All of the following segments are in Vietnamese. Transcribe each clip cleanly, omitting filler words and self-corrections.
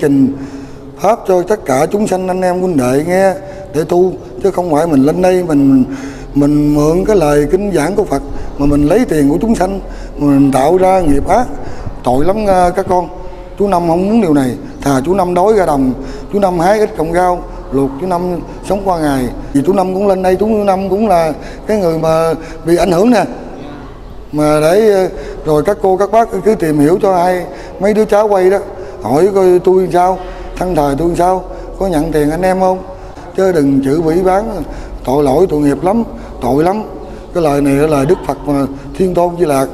trình pháp cho tất cả chúng sanh anh em huynh đệ nghe để tu, chứ không phải mình lên đây mình mượn cái lời kính giảng của Phật mà mình lấy tiền của chúng sanh mình tạo ra nghiệp ác, tội lắm các con. Chú Năm không muốn điều này, thà chú Năm đói ra đồng, chú Năm hái ít cọng rau luộc, chú Năm sống qua ngày. Vì chú Năm cũng lên đây, chú Năm cũng là cái người mà bị ảnh hưởng nè, mà để rồi các cô các bác cứ tìm hiểu cho ai mấy đứa cháu quay đó, hỏi coi tôi sao, thân thời tôi sao, có nhận tiền anh em không, chứ đừng chữ bỉ bán, tội lỗi tội nghiệp lắm, tội lắm. Cái lời này là lời Đức Phật mà Thiên Tôn Di Lạc.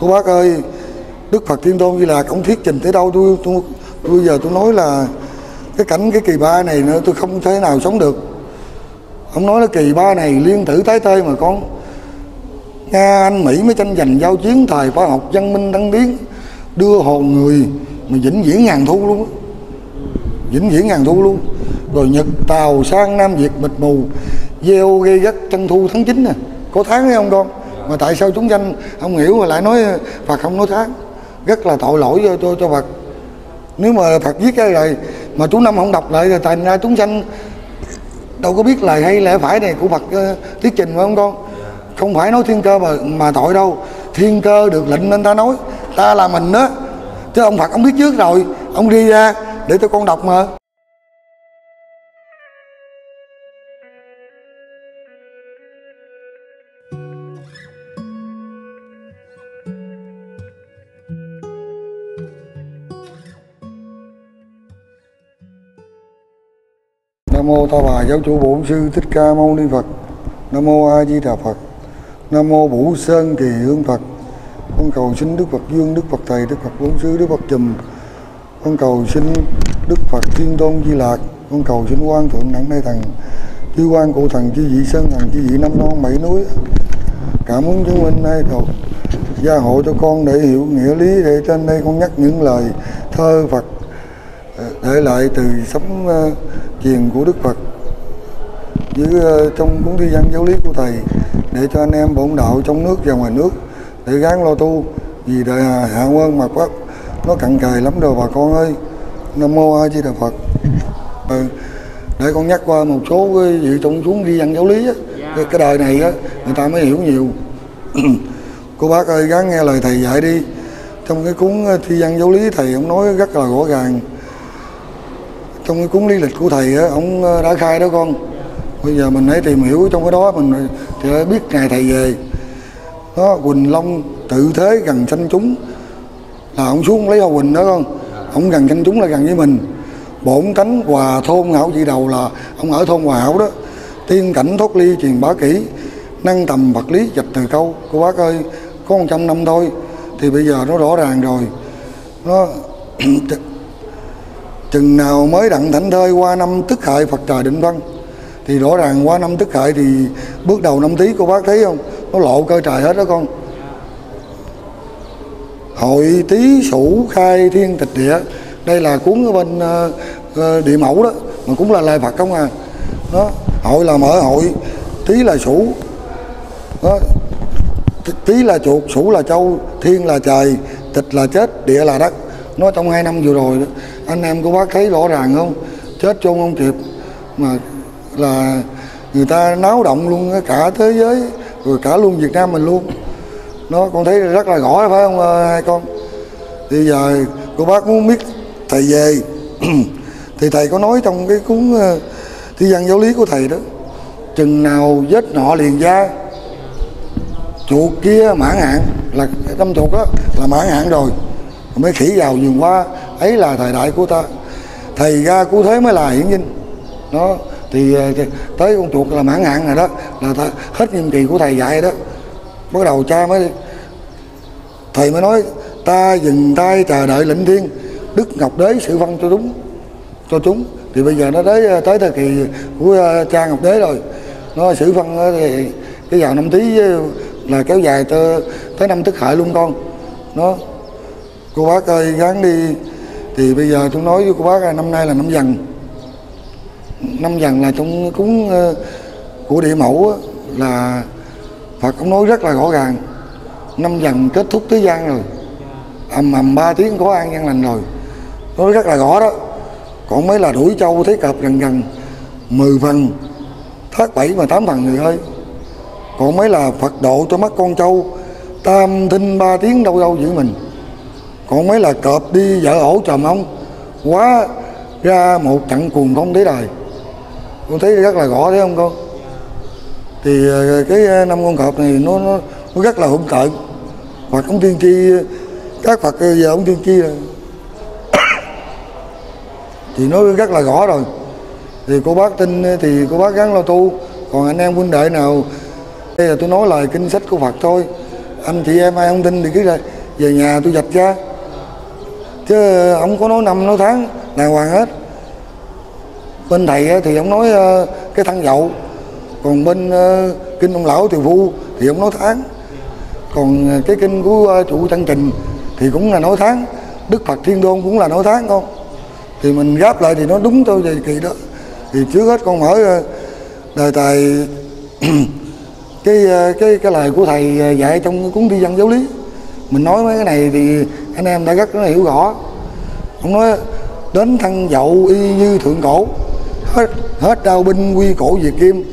Cô bác ơi, Đức Phật Thiên Tôn Di Lạc ông thuyết trình tới đâu, tôi giờ tôi nói là cái cảnh cái kỳ ba này nữa tôi không thể nào sống được. Ông nói là kỳ ba này liên tử tái tơi mà con. Nga Anh Mỹ mới tranh giành giao chiến, thời khoa học văn minh đăng biến đưa hồn người mà vĩnh viễn ngàn thu luôn, vĩnh viễn ngàn thu luôn. Rồi Nhật Tàu sang Nam Việt mịt mù, gieo gây gắt tranh thu tháng 9 nè, có tháng hay không con? Mà tại sao chúng sanh không hiểu mà lại nói Phật không nói tháng, rất là tội lỗi cho Phật. Nếu mà Phật viết cái rồi mà chú Năm không đọc lại rồi thành ra chúng sanh đâu có biết lời hay lẽ phải này của Phật thuyết trình phải không con? Không phải nói thiên cơ mà tội đâu, thiên cơ được lệnh nên ta nói, ta là mình đó. Chứ ông Phật ông biết trước rồi, ông đi ra để cho con đọc mà. Nam mô Ta Bà Giáo Chủ Bổn Sư Thích Ca Mâu Ni Phật. Nam mô A Di Đà Phật. Nam mô Bửu Sơn Kỳ Hương Phật. Con cầu xin Đức Phật Dương, Đức Phật Thầy, Đức Phật Bổn Sư, Đức Phật Chùm. Con cầu xin Đức Phật Thiên Tôn Di Lạc. Con cầu xin Quan Thượng Đẳng Đại Thần, Chư Quan Cụ Thần, Chư Vị Sơn Thần, Chư Vị Năm Non Bảy Núi. Cảm ơn chứng minh nay thuộc gia hộ cho con để hiểu nghĩa lý, để trên đây con nhắc những lời thơ Phật để lại từ sống truyền của Đức Phật dưới trong cuốn thi văn giáo lý của Thầy, để cho anh em bổn đạo trong nước và ngoài nước để gắng lo tu, vì đời hạ quân mà quá nó cận kề lắm rồi bà con ơi. Nam mô A Di Đà Phật. Để con nhắc qua một số cái dự trong cuốn thi văn giáo lý á, cái đời này á người ta mới hiểu nhiều. Cô bác ơi, gắng nghe lời Thầy dạy đi. Trong cái cuốn thi văn giáo lý Thầy ông nói rất là rõ ràng. Trong cái cuốn lý lịch của Thầy á, ông đã khai đó con. Bây giờ mình hãy tìm hiểu trong cái đó mình sẽ biết ngày Thầy về. Đó, Quỳnh Long tự thế gần sanh chúng là ông xuống lấy Hồ Quỳnh đó con. Ông gần sanh chúng là gần với mình. Bổn tánh Hòa Thôn Hảo Dị Đầu là ông ở thôn Hòa Hảo đó. Tiên cảnh thoát ly truyền bá kỹ, năng tầm vật lý dịch từ câu. Cô bác ơi, có 100 năm thôi thì bây giờ nó rõ ràng rồi. Nó chừng nào mới đặng thảnh thơi qua năm Tức Hợi Phật trời định văn, thì rõ ràng qua năm Tức Hợi thì bước đầu năm Tý, cô bác thấy không, nó lộ cơ trời hết đó con. Hội Tý Sửu khai thiên tịch địa, đây là cuốn ở bên Địa Mẫu đó, mà cũng là lời Phật không à. Đó, hội là mở hội, Tý là Sửu, Tý là chuột, Sửu là trâu, thiên là trời, tịch là chết, địa là đất. Nó trong 2 năm vừa rồi anh em cô bác thấy rõ ràng không, chết chôn không kịp mà là người ta náo động luôn cả thế giới rồi cả luôn Việt Nam mình luôn. Nó con thấy rất là rõ phải không hai con? Bây giờ cô bác muốn biết Thầy về thì Thầy có nói trong cái cuốn thi văn giáo lý của Thầy đó, chừng nào vết nọ liền da, chuột kia mãn hạn là đâm chuột đó là mãn hạn rồi mới khỉ vào vườn hoa, ấy là thời đại của ta. Thầy ra cứu thế mới là hiển vinh. Nó thì tới con chuột là mãn hạn rồi đó, là hết nhiệm kỳ của Thầy dạy đó. Bắt đầu cha mới Thầy mới nói ta dừng tay chờ đợi lĩnh thiên, Đức Ngọc Đế sự văn cho đúng cho chúng. Thì bây giờ nó tới thời kỳ của cha Ngọc Đế rồi. Nó sự văn thì cái vào năm Tý là kéo dài tới năm Tức Hợi luôn con. Nó cô bác ơi gắng đi. Thì bây giờ tôi nói với cô bác là năm nay là năm Dần. Năm Dần là trong cuốn của Địa Mẫu là Phật cũng nói rất là rõ ràng. Năm Dần kết thúc thế gian rồi, ầm ầm 3 tiếng có an nhân lành rồi. Nó rất là rõ đó. Còn mấy là đuổi trâu thấy cọp gần gần 10 phần, thác 7 mà 8 phần người ơi. Còn mấy là Phật độ cho mắt con trâu tam thinh 3 tiếng đâu đâu giữ mình. Còn mấy là cọp đi vợ ổ chồng ông, quá ra một trận cuồng không thấy đời. Con thấy rất là rõ thấy không con? Thì cái năm con cọp này nó rất là hung tợn. Phật ông tiên tri, các Phật giờ ông tiên tri rồi thì nó rất là rõ rồi. Thì cô bác tin thì cô bác gắng lo tu. Còn anh em huynh đệ nào, đây là tôi nói lời kinh sách của Phật thôi. Anh chị em ai không tin thì cứ lại về nhà tôi dạch ra, chứ ông có nói năm nói tháng đàng hoàng hết. Bên thầy thì ông nói cái thân dậu, còn bên kinh ông lão Tiều Phu thì ông nói tháng. Còn cái kinh của trụ Tăng Trình thì cũng là nói tháng, Đức Phật Thiên Đôn cũng là nói tháng không. Thì mình gáp lại thì nó đúng thôi về kỳ đó. Thì trước hết con mở đề tài cái lời của thầy dạy trong cuốn thi văn giáo lý. Mình nói mấy cái này thì anh em đã rất hiểu rõ. Ông nói đến thân dậu y như thượng cổ, hết đao binh quy cổ Việt Kim.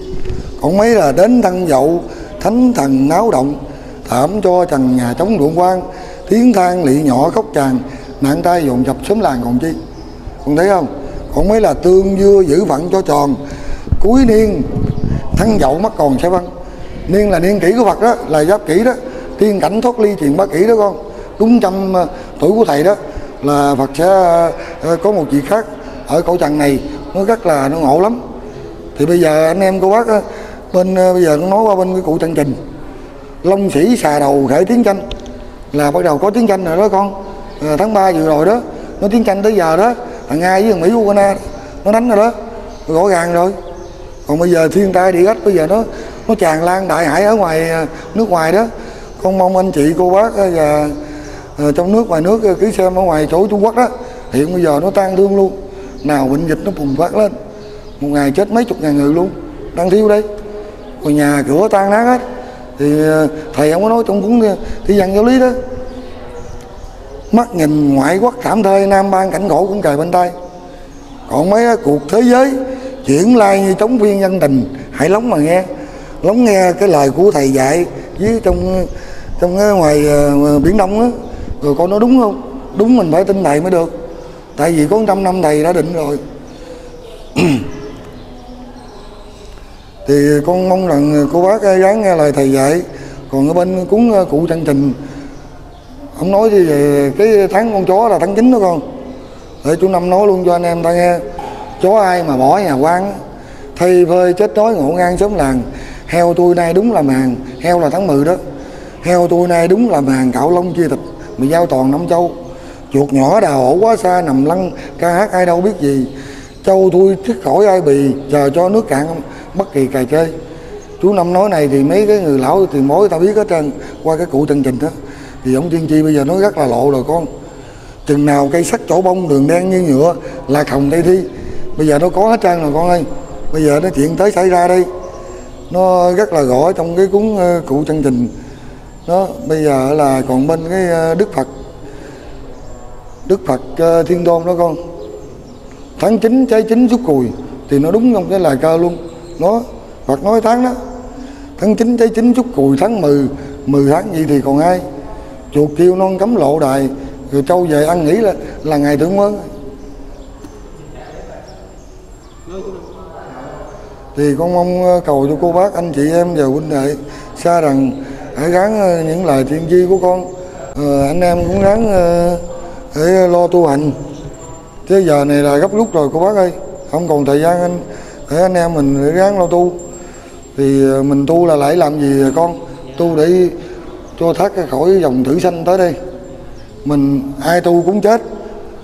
Còn mấy là đến thân dậu thánh thần náo động, thảm cho trần nhà trống ruộng quan, tiếng than lị nhỏ khóc tràn, nạn tai dồn dập xóm làng còn chi. Con thấy không? Còn mấy là tương dưa giữ vận cho tròn, cuối niên thân dậu mắt còn sẽ văng. Niên là niên kỷ của Phật đó, là giáp kỷ đó, tiên cảnh thoát ly truyền bá kỷ đó con. Đúng trăm tuổi của thầy đó là Phật sẽ có một vị khác ở cõi trần này, nó rất là nó ngộ lắm. Thì bây giờ anh em cô bác bên bây giờ nó nói qua bên cái cụ Tăng Trình, Long Sĩ xà đầu khởi tiếng tranh, là bắt đầu có tiếng tranh rồi đó con. Tháng 3 vừa rồi đó, nó tiếng tranh tới giờ đó, thằng Nga với thằng Mỹ Ukraine nó đánh rồi đó, rõ ràng rồi. Còn bây giờ thiên tai địa ách bây giờ nó tràn lan đại hải ở ngoài nước ngoài đó. Con mong anh chị cô bác và trong nước ngoài nước cứ xem ở ngoài chỗ Trung Quốc đó, hiện bây giờ nó tan thương luôn. Nào bệnh dịch nó bùng phát lên, một ngày chết mấy chục ngàn người luôn, đang thiếu đây. Còn nhà cửa tan nát hết. Thì thầy không có nói trong cuốn thi văn giáo lý đó, mắt nhìn ngoại quốc thảm thơi, nam ban cảnh khổ cũng trời bên tay. Còn mấy cuộc thế giới chuyển lai như trống viên dân tình, hãy lóng mà nghe, lóng nghe cái lời của thầy dạy với trong cái ngoài Biển Đông á, rồi coi nó đúng không. Đúng mình phải tin thầy mới được, tại vì có 100 năm thầy đã định rồi. Thì con mong rằng cô bác ráng nghe lời thầy dạy. Còn ở bên cuốn cụ Tăng Trình, ông nói gì về cái tháng con chó là tháng 9 đó con. Để chú Năm nói luôn cho anh em ta nghe. Chó ai mà bỏ nhà quan, thay phơi chết đói ngộ ngang xóm làng. Heo tôi nay đúng là màng, heo là tháng 10 đó. Heo tôi nay đúng là màng, cạo lông chia thịt, mì giao toàn năm châu. Chuột nhỏ đào hổ quá xa, nằm lăn ca hát ai đâu biết gì. Châu tôi thích khỏi ai bì, chờ cho nước cạn không bất kỳ cài chơi. Chú Năm nói này thì mấy cái người lão thì mối tao biết hết trơn qua cái cụ Tân Trình đó. Thì ông tiên tri bây giờ nói rất là lộ rồi con. Chừng nào cây sắt chỗ bông, đường đen như nhựa, là khồng tây thi. Bây giờ nó có hết trơn rồi con ơi. Bây giờ nó chuyện tới xảy ra đây, nó rất là rõ trong cái cuốn cụ Tân Trình đó. Bây giờ là còn bên cái Đức Phật Thiên Đôn đó con. Tháng 9 trái chín rút cùi, thì nó đúng trong cái lời cơ luôn. Nó Phật nói tháng đó, tháng 9 trái chín rút cùi, tháng 10 tháng gì thì còn ai. Chuột kêu non cấm lộ đài, rồi trâu về ăn nghỉ là ngày thưởng mớn. Thì con mong cầu cho cô bác, anh chị em và huynh đệ xa rằng hãy gắng những lời tiên tri của con. Anh em cũng gắng để lo tu hành. Thế giờ này là gấp rút rồi cô bác ơi, không còn thời gian để anh em mình ráng lo tu. Thì mình tu là lại làm gì con? Tu để cho thoát khỏi dòng thử sanh tới đây. Mình ai tu cũng chết,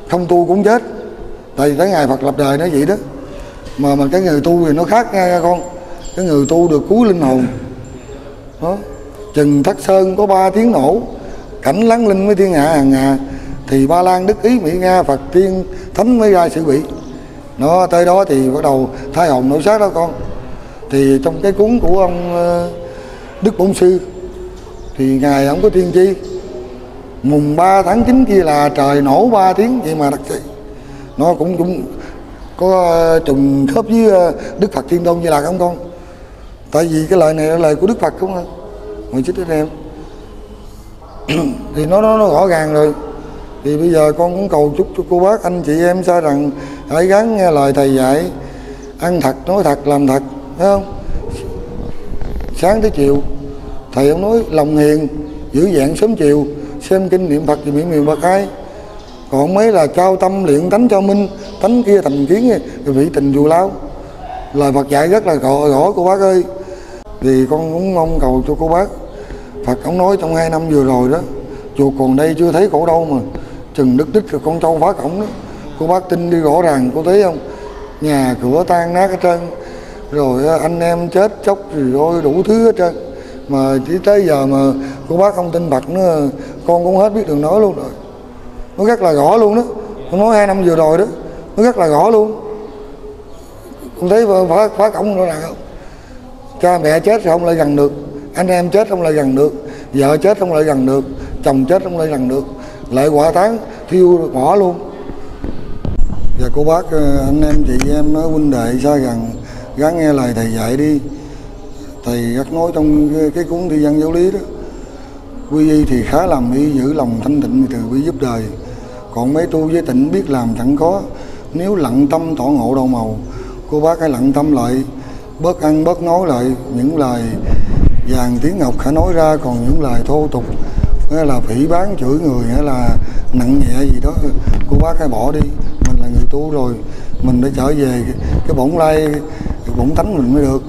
không tu cũng chết. Tại vì tới ngày Phật lập đời nó vậy đó. Mà cái người tu thì nó khác nha con. Cái người tu được cứu linh hồn đó. Chừng Thất Sơn có 3 tiếng nổ, cảnh lắng linh với thiên hạ hàng ngà, thì Ba Lan, Đức, Ý, Mỹ, Nga, Phật Tiên Thánh mới ra sự bị. Nó tới đó thì bắt đầu thai hồn nổi xác đó con. Thì trong cái cuốn của ông Đức Bổn Sư thì ngài ông có tiên tri mùng 3 tháng 9 kia là trời nổ 3 tiếng. Vậy mà đặc sĩ nó cũng có trùng khớp với Đức Phật Thiên Tôn Di Lặc không con? Tại vì cái lời này là lời của Đức Phật không? Người chích anh em thì nó rõ ràng rồi. Thì bây giờ con cũng cầu chúc cho cô bác anh chị em sao rằng hãy gắng nghe lời thầy dạy, ăn thật, nói thật, làm thật, thấy không? Sáng tới chiều thầy ông nói lòng hiền, giữ dạng sớm chiều, xem kinh niệm Phật thì miệng Phật ai. Còn mấy là cao tâm luyện tánh cho minh, tánh kia thành kiến thì vị tình dù lao. Lời Phật dạy rất là rõ cô bác ơi. Thì con cũng mong cầu cho cô bác. Phật ông nói trong 2 năm vừa rồi đó, chuột còn đây chưa thấy cổ đâu mà chừng đứt đứt rồi con trâu phá cổng đó. Cô bác tin đi rõ ràng, cô thấy không? Nhà cửa tan nát hết trơn, rồi anh em chết chóc rồi đủ thứ hết trơn. Mà chỉ tới giờ mà cô bác không tin Phật nữa, con cũng hết biết đường nói luôn rồi. Nó rất là rõ luôn đó. Con nói 2 năm vừa rồi đó, nó rất là rõ luôn. Con thấy phá cổng rõ ràng không? Cha mẹ chết rồi không lại gần được, anh em chết không lại gần được, vợ chết không lại gần được, chồng chết không lại gần được, lại hỏa táng thiêu bỏ luôn. Và cô bác anh em chị em nói huynh đệ sao rằng gắng nghe lời thầy dạy đi. Thầy rất nói trong cái cuốn thi văn giáo lý đó, quy y thì khá làm y, giữ lòng thanh tịnh từ bi giúp đời. Còn mấy tu với tịnh biết làm chẳng có, nếu lặng tâm tỏ ngộ đầu màu. Cô bác hãy lặng tâm lại, bớt ăn bớt nói lại, những lời vàng tiếng ngọc hãy nói ra, còn những lời thô tục hay là phỉ báng chửi người hay là nặng nhẹ gì đó cô bác hãy bỏ đi. Mình là người tu rồi, mình phải trở về cái bổn lai, cái bổn tánh mình mới được.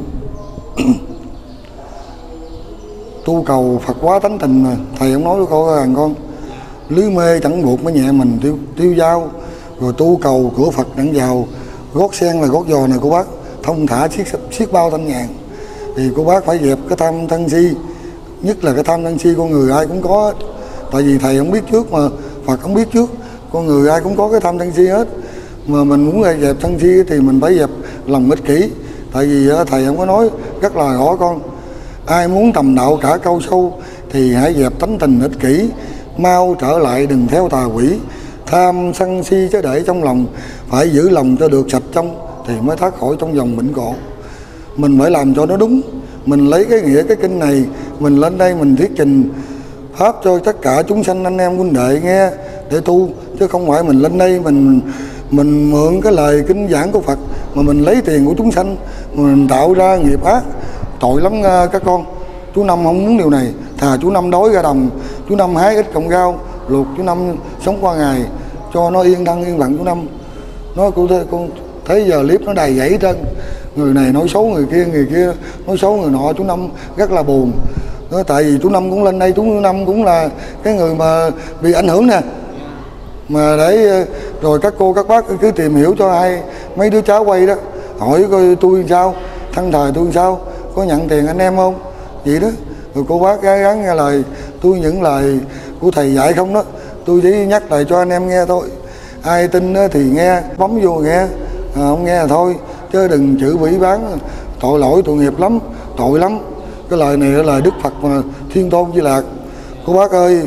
Tu cầu Phật quá tánh tình mà. Thầy ông nói với cô rằng con lưới mê chẳng buộc mới nhẹ mình tiêu dao. Rồi tu cầu cửa Phật đặng vào, gót sen là gót giò này cô bác, thông thả siết bao thanh nhàn. Thì cô bác phải dẹp cái tham sân si, nhất là cái tham sân si con người ai cũng có. Tại vì thầy không biết trước mà Phật không biết trước, con người ai cũng có cái tham sân si hết. Mà mình muốn dẹp sân si thì mình phải dẹp lòng ích kỷ. Tại vì thầy không có nói rất là rõ con, ai muốn tầm đạo cả câu sâu thì hãy dẹp tánh tình ích kỷ, mau trở lại đừng theo tà quỷ. Tham sân si chứ để trong lòng, phải giữ lòng cho được sạch trong thì mới thoát khỏi trong vòng bệnh cổ. Mình phải làm cho nó đúng. Mình lấy cái nghĩa cái kinh này, mình lên đây mình thuyết trình pháp cho tất cả chúng sanh anh em huynh đệ nghe để tu, chứ không phải mình lên đây mình mượn cái lời kinh giảng của Phật mà mình lấy tiền của chúng sanh mình tạo ra nghiệp ác. Tội lắm các con. Chú Năm không muốn điều này. Thà chú Năm đói ra đồng, chú Năm hái ít cọng rau luộc, chú Năm sống qua ngày cho nó yên thân yên lặng. Chú Năm nó cô thấy giờ clip nó đầy dãy trên, người này nói xấu người kia nói xấu người nọ. Chú Năm rất là buồn đó, tại vì chú Năm cũng lên đây, chú Năm cũng là cái người mà bị ảnh hưởng nè. Mà để rồi các cô các bác cứ tìm hiểu cho ai mấy đứa cháu quay đó, hỏi coi tôi sao, thân thời tôi sao, có nhận tiền anh em không vậy đó. Rồi cô bác gắng nghe lời tôi, những lời của thầy dạy không đó, tôi chỉ nhắc lại cho anh em nghe thôi. Ai tin thì nghe, bấm vô nghe, không nghe là thôi, chứ đừng chữ vĩ bán. Tội lỗi tội nghiệp lắm, tội lắm. Cái lời này là lời Đức Phật mà Thiên Tôn Di Lặc. Cô bác ơi,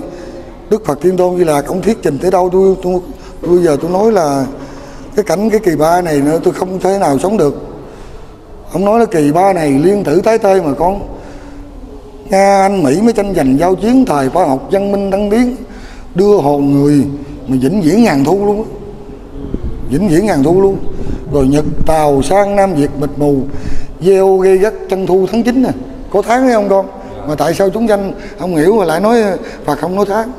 Đức Phật Thiên Tôn Di Lặc ông thuyết trình tới đâu tôi giờ tôi nói là cái cảnh cái kỳ ba này nữa tôi không thể nào sống được. Ông nói là kỳ ba này liên tử tái tơi mà con. Nga Anh Mỹ mới tranh giành giao chiến, thời khoa học văn minh thăng tiến đưa hồn người mà vĩnh viễn ngàn thu luôn, vĩnh viễn ngàn thu luôn. Rồi Nhật Tàu sang Nam Việt mịt mù, gieo gây gắt tranh thu tháng 9 nè, có tháng hay không con? Mà tại sao chúng sanh không hiểu mà lại nói Phật không nói tháng,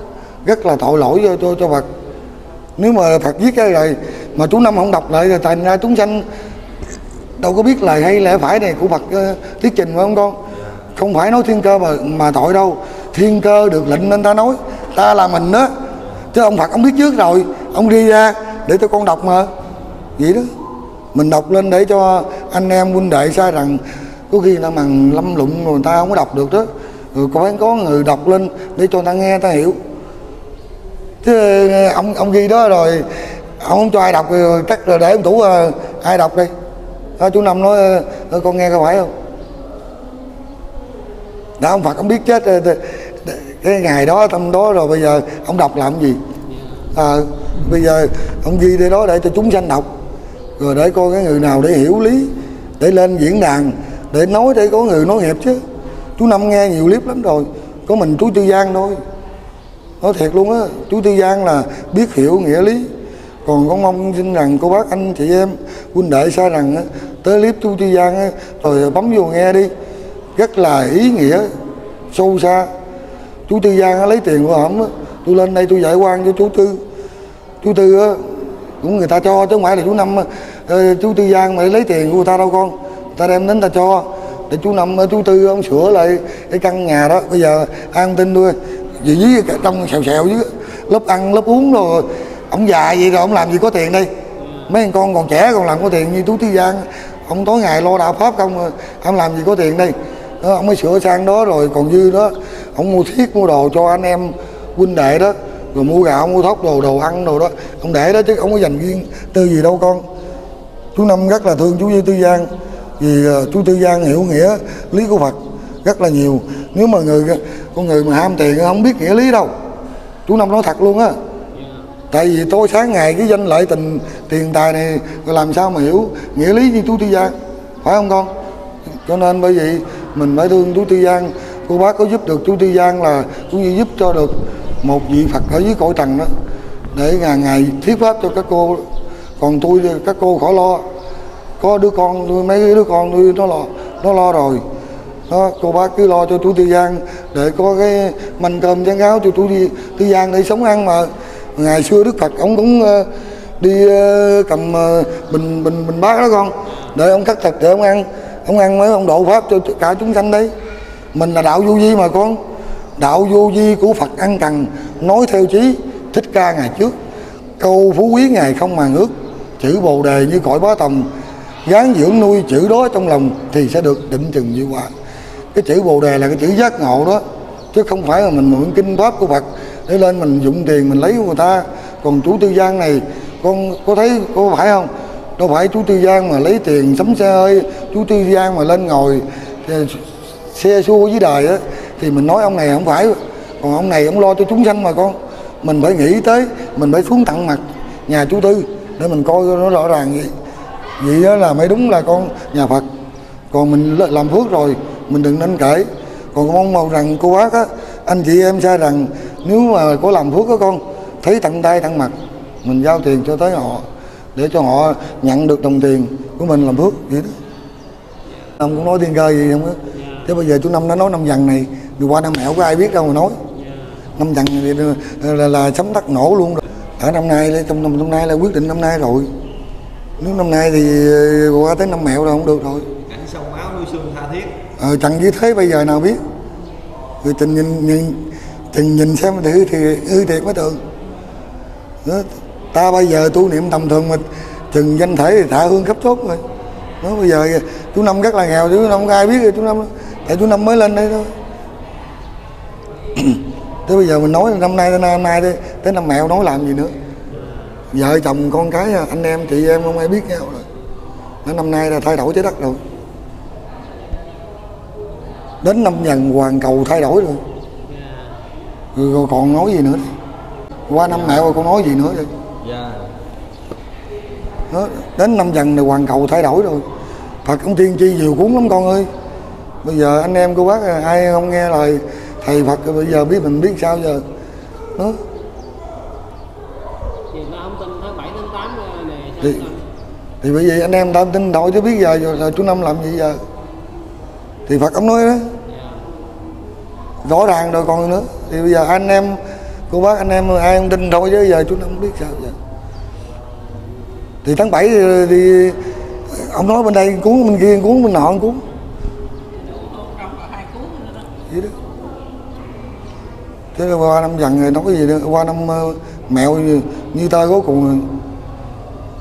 rất là tội lỗi cho Phật. Nếu mà Phật viết cái rồi mà chú Năm không đọc lại rồi thành ra chúng sanh đâu có biết lời hay lẽ phải này của Phật thuyết trình phải không con? Không phải nói thiên cơ mà tội đâu, thiên cơ được lệnh nên ta nói, ta là mình đó. Chứ ông Phật ông biết trước rồi, ông đi ra để cho con đọc mà. Vậy đó, mình đọc lên để cho anh em huynh đệ sai rằng có khi ta mằng lâm lụng rồi ta không có đọc được đó. Rồi có người đọc lên để cho ta nghe ta hiểu. Chứ ông ghi đó rồi, ông không cho ai đọc rồi chắc là để ông tủ ai đọc đi. Đó, chú Năm nói con nghe có phải không? Đã ông Phật ông biết chết cái ngày đó tâm đó rồi, bây giờ ông đọc làm gì? Bây giờ ông ghi đây đó để cho chúng sanh đọc. rồi để coi cái người nào để hiểu lý, để lên diễn đàn, để nói để có người nói hẹp chứ. Chú Năm nghe nhiều clip lắm rồi, có mình chú Tư Giang thôi. Nói thiệt luôn á, chú Tư Giang là biết hiểu nghĩa lý. Còn con mong xin rằng cô bác anh chị em huynh đệ xa rằng tới clip chú Tư Giang rồi bấm vô nghe đi, rất là ý nghĩa sâu xa. Chú Tư Giang lấy tiền của ổng, tôi lên đây tôi dạy quan cho chú Tư. Chú Tư cũng người ta cho chứ không phải là chú Năm. Chú Tư Giang mà lấy tiền của người ta đâu con, người ta đem đến ta cho. Để chú Năm chú Tư ông sửa lại cái căn nhà đó, bây giờ an tin tôi. Vì dưới trong xèo xèo dưới lớp ăn lớp uống rồi, ông già vậy rồi ông làm gì có tiền đây. Mấy con còn trẻ còn làm có tiền như chú Tư Giang, ông tối ngày lo đạo pháp không, ông làm gì có tiền đây. Đó, ông mới sửa sang đó rồi còn dư đó, ông mua thiết mua đồ cho anh em huynh đệ đó, rồi mua gạo mua thóc đồ đồ ăn đồ đó, ông để đó chứ không có dành riêng tư gì đâu con. Chú Năm rất là thương chú Tư Giang vì chú Tư Giang hiểu nghĩa lý của Phật rất là nhiều. Nếu mà con người mà ham tiền không biết nghĩa lý đâu, chú Năm nói thật luôn á. Tại vì tối sáng ngày cái danh lợi tình tiền tài này làm sao mà hiểu nghĩa lý như chú Tư Giang, phải không con? Cho nên bởi vì mình phải thương chú Tư Giang. Cô bác có giúp được chú Tư Giang là cũng như giúp cho được một vị Phật ở dưới cõi trần đó, để ngày thuyết pháp cho các cô. Còn tôi các cô khỏi lo, có đứa con tôi, mấy đứa con tôi nó lo rồi đó. Cô bác cứ lo cho chú Tư Giang để có cái manh cơm chén gáo cho chú Tư Giang để sống ăn. Mà ngày xưa Đức Phật ông cũng đi cầm bình bát đó con, để ông cắt thịt để ông ăn, ông ăn mới ông độ pháp cho cả chúng sanh đấy. Mình là đạo vô vi mà con, đạo vô vi của Phật ăn cần, nói theo chí Thích Ca ngày trước, câu phú quý ngày không mà ngước, chữ bồ đề như cõi bá tòng, gán dưỡng nuôi chữ đó trong lòng thì sẽ được định chừng diệu quả. Cái chữ bồ đề là cái chữ giác ngộ đó, chứ không phải là mình mượn kinh pháp của Phật để lên mình dụng tiền mình lấy của người ta. Còn chú Tư Giang này con có thấy có phải không? Đâu phải chú Tư Giang mà lấy tiền sắm xe hơi, chú Tư Giang mà lên ngồi xe xua dưới đời á, thì mình nói ông này không phải. Còn ông này ông lo cho chúng sanh mà con, mình phải nghĩ tới, mình phải xuống tận mặt nhà chú Tư để mình coi nó rõ ràng vậy. Vậy đó là mới đúng là con nhà Phật. Còn mình làm phước rồi mình đừng nên kể. Còn mong mong rằng cô bác á, anh chị em sai rằng nếu mà có làm phước đó con, thấy tận tay tận mặt, mình giao tiền cho tới họ để cho họ nhận được đồng tiền của mình làm phước vậy đó. Ông cũng nói tiền cơ gì không á. Thế bây giờ chú Năm đã nói năm dần này, rồi qua năm mẹo có ai biết đâu mà nói. Năm dần thì là sấm tắt nổ luôn rồi. Ở năm nay, trong năm nay là quyết định năm nay rồi. Nếu năm nay thì qua tới năm mẹo là không được rồi. Cảnh sông máu nuôi xương tha thiết. Chẳng như thế bây giờ nào biết. Rồi tình nhìn xem thì ư thiệt mới thường. Ta bây giờ tu niệm tầm thường mà chừng danh thể thì thả hương khắp chốt rồi. Nói bây giờ chú Năm rất là nghèo, chú Năm không ai biết rồi chú Năm. Tại chú Năm mới lên đây thôi. Thế bây giờ mình nói năm nay tới năm mẹo nói làm gì nữa. Vợ chồng con cái anh em chị em không ai biết nhau rồi. Nó năm nay là thay đổi trái đất rồi. Đến năm dần hoàn cầu thay đổi rồi. Rồi còn nói gì nữa? Qua năm mẹo rồi còn nói gì nữa vậy? Đó, đến năm dần này hoàn cầu thay đổi rồi. Phật ông tiên tri nhiều cuốn lắm con ơi. Bây giờ anh em cô bác ai không nghe lời thầy Phật bây giờ biết mình biết sao giờ. Đó. Thì bởi vì anh em ta tin đổi chứ biết giờ rồi chú Năm làm gì giờ. Thì Phật ông nói đó. Rõ ràng rồi còn nữa. Thì bây giờ anh em cô bác anh em ai không tin đổi chứ giờ chú Năm biết sao giờ. Thì tháng 7 thì ông nói bên đây cuốn, bên kia cuốn, bên nọ cuốn. Thế rồi qua năm dần rồi nói cái gì nữa, qua năm mẹo như tơi cuối cùng.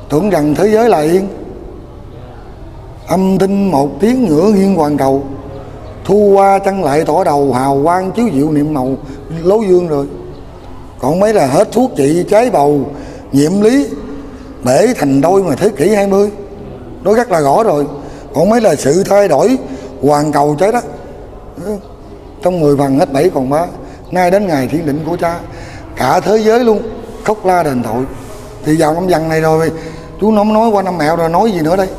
Tưởng rằng thế giới là yên. Âm tinh một tiếng ngửa nghiêng hoàn cầu. Thu hoa trăng lại tỏ đầu hào quang chiếu diệu niệm màu lố dương rồi. Còn mấy là hết thuốc trị trái bầu, nhiễm lý. Bể thành đôi mà thế kỷ 20. Nó rất là rõ rồi. Còn mấy là sự thay đổi hoàn cầu trái đất. Trong 10 phần hết 7 còn 3. Nay đến ngày thiên định của cha, cả thế giới luôn khóc la đền tội. Thì vào năm dần này rồi Chú nó nói qua năm mẹo rồi nói gì nữa đây.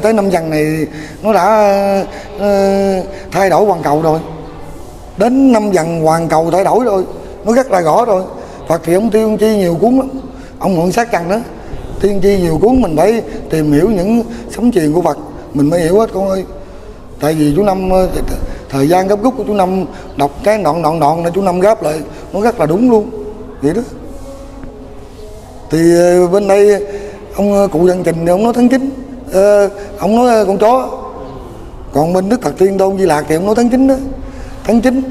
Tới năm Dần này nó đã thay đổi hoàn cầu rồi. Đến năm Dần hoàn cầu thay đổi rồi, nó rất là rõ rồi. Phật thì ông tiên tri nhiều cuốn lắm, ông mượn sát trần đó, tiên tri nhiều cuốn, mình phải tìm hiểu những sấm truyền của Phật mình mới hiểu hết con ơi. Tại vì chú Năm thời gian gấp rút của chú Năm đọc cái nọn nên chú Năm gáp lại nó rất là đúng luôn vậy đó. Thì bên đây ông cụ Văn Trình thì ông nói tháng 9, ông nói con chó. Còn bên Đức Thật Thiên Tôn Di Lạc thì ông nói tháng 9 đó, tháng 9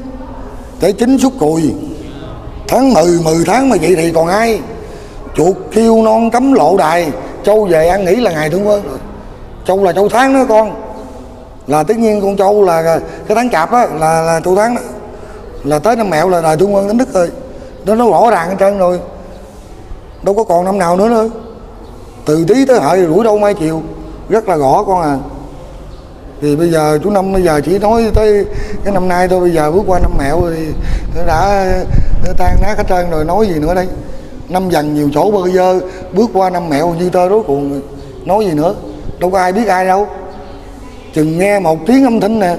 để chín suốt cùi, tháng 10 10 tháng mà vậy thì còn ai. Chuột kêu non cấm lộ đài, châu về ăn nghỉ là ngày Thượng Quân rồi. Châu là châu tháng đó con, là tất nhiên con châu là cái tháng Chạp á là châu tháng đó, là tới năm mẹo là đài Thượng Quân đến Đức rồi. Nó rõ ràng hết trơn rồi, đâu có còn năm nào nữa nữa. Từ Tí tới Hợi rủi đâu mai chiều, rất là rõ con à. Thì bây giờ chú Năm bây giờ chỉ nói tới cái năm nay thôi, bây giờ bước qua năm mẹo thì đã tan nát hết trơn rồi, nói gì nữa đây. Năm Dần nhiều chỗ bơ dơ, bước qua năm mẹo như tơ rối cuồng, nói gì nữa, đâu có ai biết ai đâu. Chừng nghe một tiếng âm thanh nè,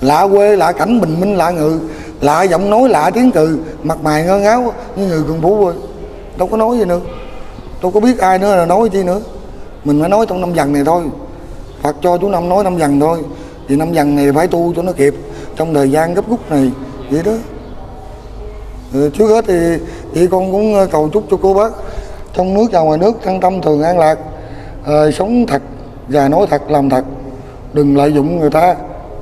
lạ quê lạ cảnh, bình minh lạ ngự, lạ giọng nói lạ tiếng cừ, mặt mày ngơ ngáo như người cường phú rồi. Đâu có nói gì nữa, đâu có biết ai nữa là nói chi nữa. Mình phải nói trong năm Dần này thôi, Phật cho chú Năm nói năm Dần thôi. Vì năm Dần này phải tu cho nó kịp trong thời gian gấp rút này vậy đó. Trước hết thì con cũng cầu chúc cho cô bác trong nước và ngoài nước thân tâm thường an lạc, sống thật và nói thật làm thật, đừng lợi dụng người ta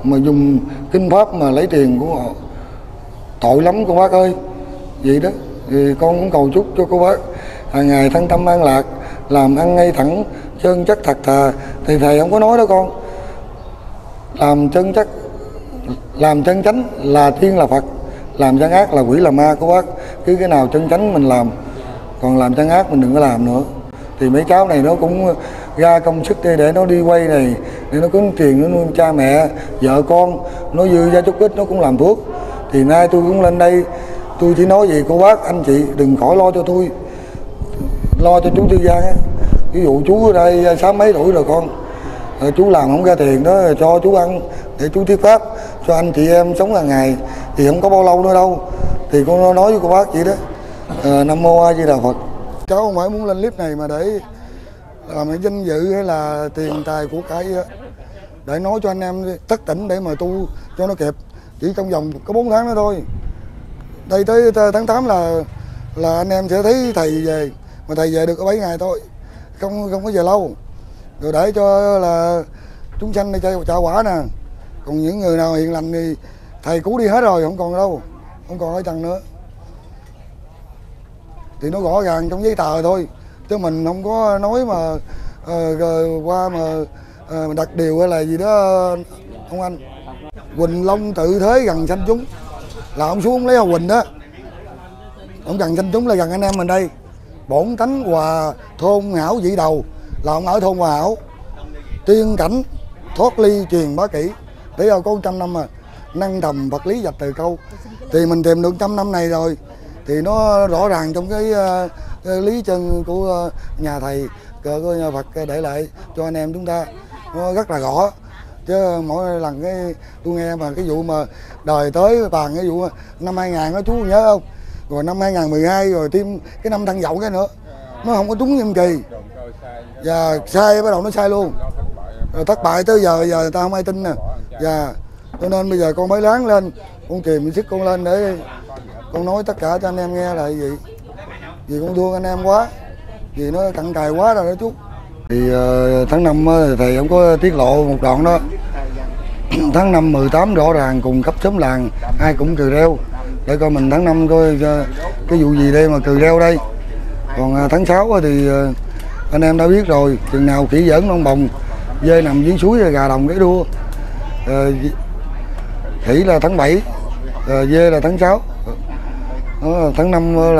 mà dùng kinh pháp mà lấy tiền của họ, tội lắm cô bác ơi. Vậy đó, thì con cũng cầu chúc cho cô bác hàng ngày thân tâm an lạc, làm ăn ngay thẳng chân chất thật thà. Thì thầy không có nói đó con, làm chân chánh là thiên là Phật, làm chân ác là quỷ là ma của bác. Cứ cái nào chân chánh mình làm, còn làm chân ác mình đừng có làm nữa. Thì mấy cháu này nó cũng ra công sức để nó đi quay này, để nó cúng tiền, nó nuôi cha mẹ vợ con, nó dư ra chút ít nó cũng làm phước. Thì nay tôi cũng lên đây, tôi chỉ nói gì cô bác anh chị đừng khỏi lo cho tôi, lo cho chú Tư Giang á. Ví dụ chú ở đây 60 mấy tuổi rồi con, chú làm không ra tiền đó, cho chú ăn để chú thuyết pháp cho anh chị em sống hàng ngày. Thì không có bao lâu nữa đâu, thì con nói với cô bác vậy đó. Nam Mô A Di Đà Phật. Cháu không phải muốn lên clip này mà để làm cái danh dự hay là tiền tài của cái, để nói cho anh em tất tỉnh để mà tu cho nó kịp. Chỉ trong vòng có 4 tháng nữa thôi, đây tới tháng 8 là anh em sẽ thấy thầy về. Mà thầy về được có 7 ngày thôi, không có về lâu. Rồi để cho là chúng sanh đi chơi trả quả nè. Còn những người nào hiền lành thì thầy cứu đi hết rồi, không còn đâu, không còn ở trần nữa. Thì nó rõ ràng trong giấy tờ thôi, chứ mình không có nói mà qua mà đặt điều hay là gì đó. Ông anh Quỳnh Long tự thế gần sanh chúng, là ông xuống lấy ông Quỳnh đó, ông gần sanh chúng là gần anh em mình đây. Bổn tánh Hòa Thôn Hảo Dĩ Đầu là ông ở thôn Hòa Hảo, tiên cảnh thoát ly truyền bá kỹ để đâu có 100 năm mà năng tầm vật lý dạch từ câu. Thì mình tìm được 100 năm này rồi, thì nó rõ ràng trong cái lý chân của nhà thầy của nhà Phật để lại cho anh em chúng ta, nó rất là rõ. Chứ mỗi lần cái tôi nghe mà cái vụ mà đời tới bàn cái vụ năm 2000 đó chú nhớ không, rồi năm 2012 rồi thêm cái năm Thân Dậu cái nữa, nó không có trúng nhiệm kỳ và sai, bắt đầu nó sai luôn rồi thất bại tới giờ người ta không ai tin nè. Và cho nên bây giờ con mới láng lên, con kìm sức con lên để con nói tất cả cho anh em nghe là gì. Vì con thương anh em quá, vì nó cận cài quá rồi đó chú. Thì tháng 5 thầy không có tiết lộ một đoạn đó. Tháng 5 18 rõ ràng cùng khắp xóm làng ai cũng trừ reo. Để coi mình tháng 5 coi cái vụ gì đây mà trừ reo đây. Còn tháng 6 thì anh em đã biết rồi, chừng nào khỉ giỡn non bồng, dê nằm dưới suối rồi gà đồng cái đua. Khỉ là tháng 7, dê là tháng 6, tháng 5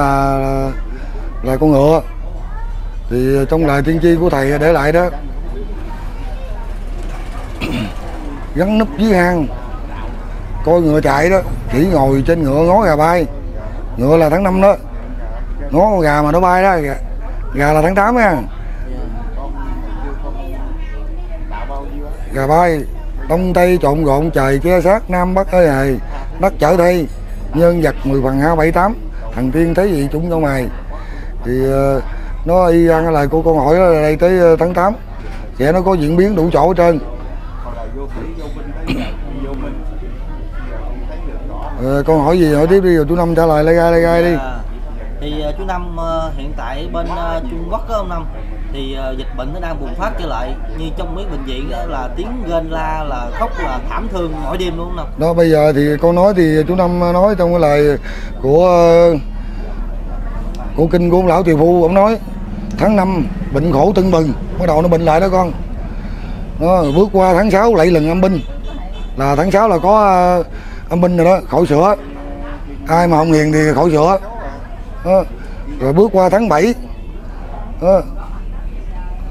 là con ngựa. Thì trong lời tiên tri của thầy để lại đó, gắn núp dưới hang coi ngựa chạy đó, khỉ ngồi trên ngựa ngó gà bay. Ngựa là tháng 5 đó, ngó con gà mà nó bay đó. Gà là tháng 8 nha. gà bay, đông tây trộn gộn trời che sát nam bắc ơi hề, đất trở thi nhân vật 10 phần 2, 7, 8 thằng tiên thấy gì chúng trong mày. Thì nó y ăn lời của con hỏi là đây tới tháng 8 sẽ nó có diễn biến đủ chỗ hết trơn. Con hỏi gì hỏi tiếp đi rồi chú Năm trả lời lấy gai đi. Thì chú Năm hiện tại bên Trung Quốc đó, ông Năm thì dịch bệnh nó đang bùng phát trở lại, như trong mấy bệnh viện đó là tiếng rên la là khóc là thảm thương mỗi đêm luôn không? Đó bây giờ thì con nói thì chú Năm nói trong cái lời của kinh của ông lão Tiều Phu, ông nói tháng 5 bệnh khổ tưng bừng, bắt đầu nó bệnh lại đó con. Nó bước qua tháng 6 lại lần âm binh, là tháng 6 là có âm binh rồi đó, khỏi sữa, ai mà không hiền thì khỏi sữa đó. Rồi bước qua tháng 7 đó,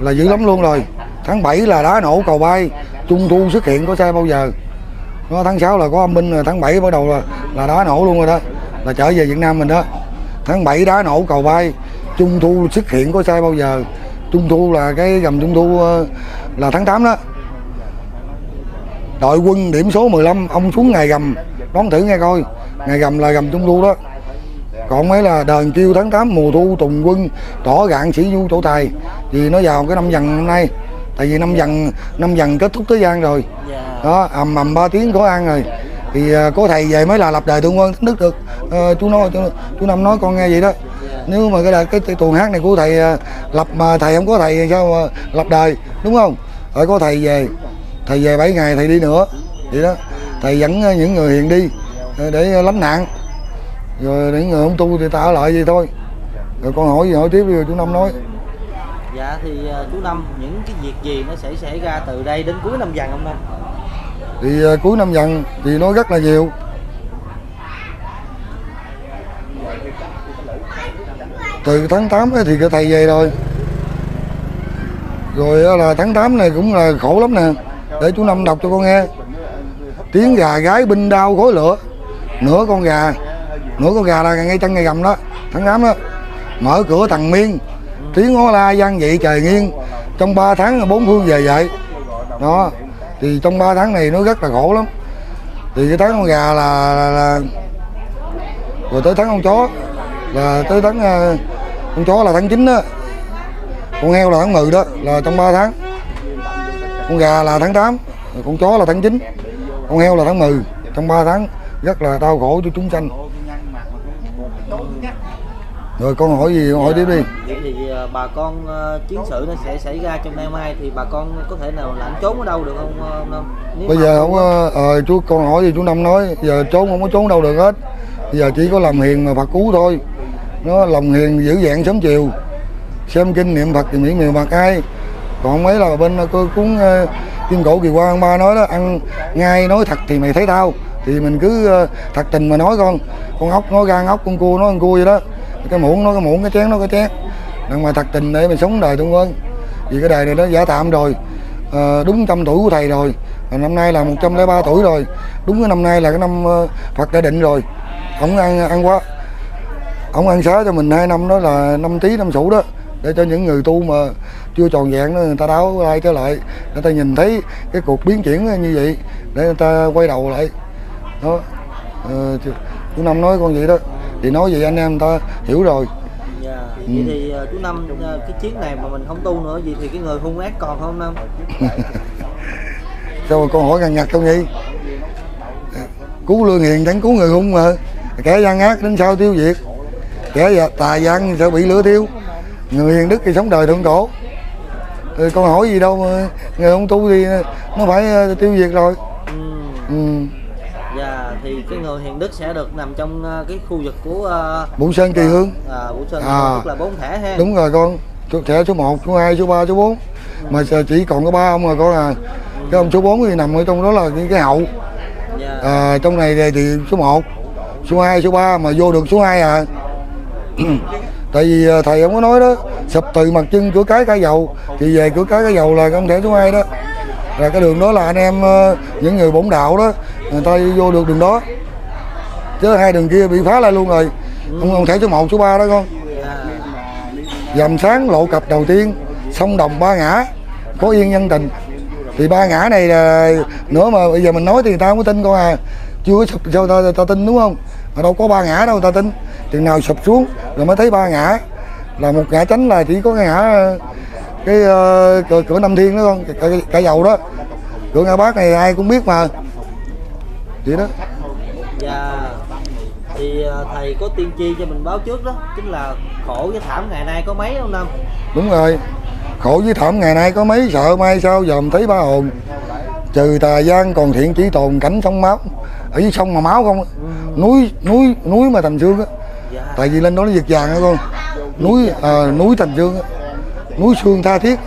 là dữ lắm luôn rồi. Tháng 7 là đá nổ cầu bay, trung thu xuất hiện có sai bao giờ nó. Tháng 6 là có âm binh, tháng 7 bắt đầu là đá nổ luôn rồi đó, là trở về Việt Nam mình đó. Tháng 7 đá nổ cầu bay, trung thu xuất hiện có sai bao giờ. Trung thu là cái gầm trung thu là tháng 8 đó. Đội quân điểm số 15, ông xuống ngày gầm đón thử nghe coi. Ngày gầm là gầm trung thu đó. Còn mấy là đờn chiêu tháng 8 mùa thu tùng quân tỏ gạn sĩ du tổ tài. Thì nó vào cái năm Dần hôm nay, tại vì năm dần kết thúc thế gian rồi đó, ầm ầm 3 tiếng có ăn rồi. Thì có thầy về mới là lập đời tương quân thánh đức được. Chú Năm nói con nghe vậy đó. Nếu mà cái tuần hát này của thầy lập mà thầy không có thầy sao mà lập đời, đúng không? Rồi có thầy về, thầy về 7 ngày thầy đi nữa vậy đó. Thầy dẫn những người hiền đi để lánh nạn, rồi những người không tu thì ta ở lại vậy thôi. Rồi con hỏi gì hỏi tiếp rồi chú Năm nói. Dạ thì chú Năm, những cái việc gì nó sẽ xảy ra từ đây đến cuối năm Dần không Năm? Thì cuối năm Dần thì nó rất là nhiều. Từ tháng 8 ấy thì cái thầy về rồi. Rồi là tháng 8 này cũng là khổ lắm nè. Để chú Năm đọc cho con nghe. Tiếng gà gái binh đao khối lửa, nửa con gà là ngay chân ngay gầm đó. Tháng 8 đó mở cửa thằng Miên, tiếng ó la gian dị trời nghiêng. Trong 3 tháng 4 phương về vậy đó. Thì trong 3 tháng này nó rất là khổ lắm. Thì cái tháng con gà là rồi tới tháng con chó, là tới tháng con chó là tháng 9 đó. Con heo là tháng 10 đó, là trong 3 tháng. Con gà là tháng 8, con chó là tháng 9, con heo là tháng 10. Trong 3 tháng rất là đau khổ cho chúng sanh. Rồi con hỏi gì hỏi tiếp đi. Vậy thì bà con chiến sự nó sẽ xảy ra trong ngày mai, thì bà con có thể nào lẩn trốn ở đâu được không Năm? Bây giờ không chú con hỏi gì chú Năm nói, giờ trốn không có trốn đâu được hết. Bây giờ chỉ có làm hiền mà Phật cứu thôi. Nó lòng hiền dữ dạng sớm chiều, xem kinh niệm Phật thì miễn miều mặt ai. Còn mấy là bên cô cuốn Kim Cổ Kỳ Quan ông Ba nói đó, ăn ngay nói thật thì mày thấy tao. Thì mình cứ thật tình mà nói con. Con ốc nói gan ốc, con cua nói con cua vậy đó. Cái muỗng nói cái muỗng, cái chén nói cái chén. Đằng mà thật tình để mình sống đời tương ơn. Vì cái đời này nó giả tạm rồi. Đúng 100 tuổi của thầy rồi. Năm nay là 103 tuổi rồi. Đúng cái năm nay là cái năm Phật đã định rồi. Ông ăn quá. Ông ăn xá cho mình 2 năm đó là năm Tý năm Sửu đó. Để cho những người tu mà chưa tròn vẹn đó, người ta đáo lại trở lại. Người ta nhìn thấy cái cuộc biến chuyển như vậy để người ta quay đầu lại. Đó. Chú Năm nói con vậy đó. Thì nói vậy anh em ta hiểu rồi. Dạ. Vậy thì chú Năm, cái chiến này mà mình không tu nữa, vậy thì cái người hung ác còn không Năm? Sao mà con hỏi ngằn ngặt không vậy? Cứu lương hiền chẳng cứu người hung mà. Kẻ gian ác đến sau tiêu diệt, kẻ tà gian sẽ bị lửa thiêu. Người hiền đức thì sống đời thượng cổ. Thì con hỏi gì đâu mà người không tu thì nó phải tiêu diệt rồi. Dạ, thì cái người hiền đức sẽ được nằm trong cái khu vực của Bửu Sơn Kỳ Hương. Bửu Sơn Kỳ Hương tức là 4 thẻ ha. Đúng rồi con, thẻ số 1, số 2, số 3, số 4. Mà chỉ còn có 3 ông rồi con à. Cái ông số 4 thì nằm ở trong đó là những cái hậu. Trong này thì số 1, số 2, số 3 mà vô được số 2 à. Tại vì thầy không có nói đó, sập từ mặt chân cửa cái Cá Dầu thì về cửa cái Cá Dầu là không thể số 2 đó. Là cái đường đó là anh em những người bổn đạo đó, người ta vô được đường đó. Chứ 2 đường kia bị phá lại luôn rồi. Không thể số 1 số 3 đó con. Dầm sáng lộ cặp đầu tiên, sông đồng ba ngã, có yên nhân tình. Thì ba ngã này là nữa mà bây giờ mình nói thì người ta không có tin con à. Chưa có sụp sao ta tin, đúng không? Mà đâu có ba ngã đâu ta tin. Chừng nào sụp xuống rồi mới thấy ba ngã. Là một ngã chánh là chỉ có ngã cái cửa Năm Thiên đó con, cả dầu đó. Cửa ngã bác này ai cũng biết mà. Vậy đó. Dạ. Thì thầy có tiên tri cho mình báo trước đó, chính là khổ với thảm ngày nay có mấy không Năm? Đúng rồi. Khổ với thảm ngày nay có mấy, sợ mai sao dòm thấy ba hồn. Trừ tà gian còn thiện chỉ tồn cảnh sông máu. Ở dưới sông mà máu không, núi mà thành xương á. Tại vì lên đó nó giật vàng đó con. Núi thành xương, núi xương tha thiết.